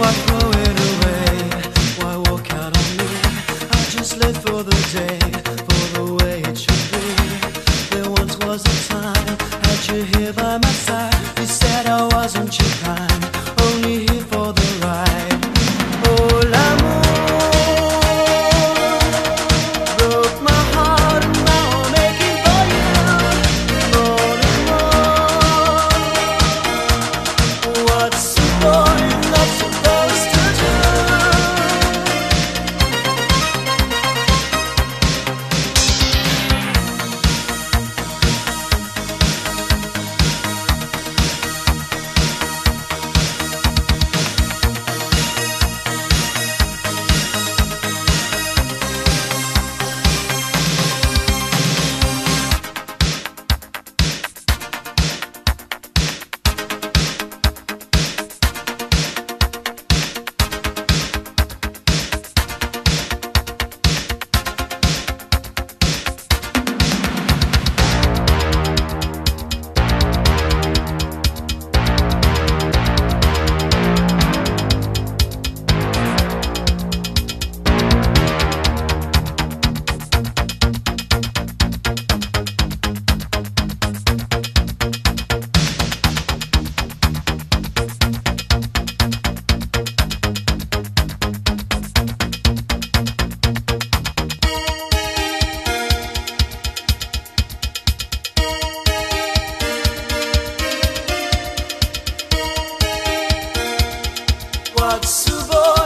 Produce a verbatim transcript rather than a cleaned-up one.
why throw it away? Why walk out on me? I just live for the day, for the way it should be. There once was a time, had you here by my side. You said I wasn't your kind, only here for the ride. Oh, l'amour broke my heart, and now I'm aching for you. More and more, what's the point? What's the boy?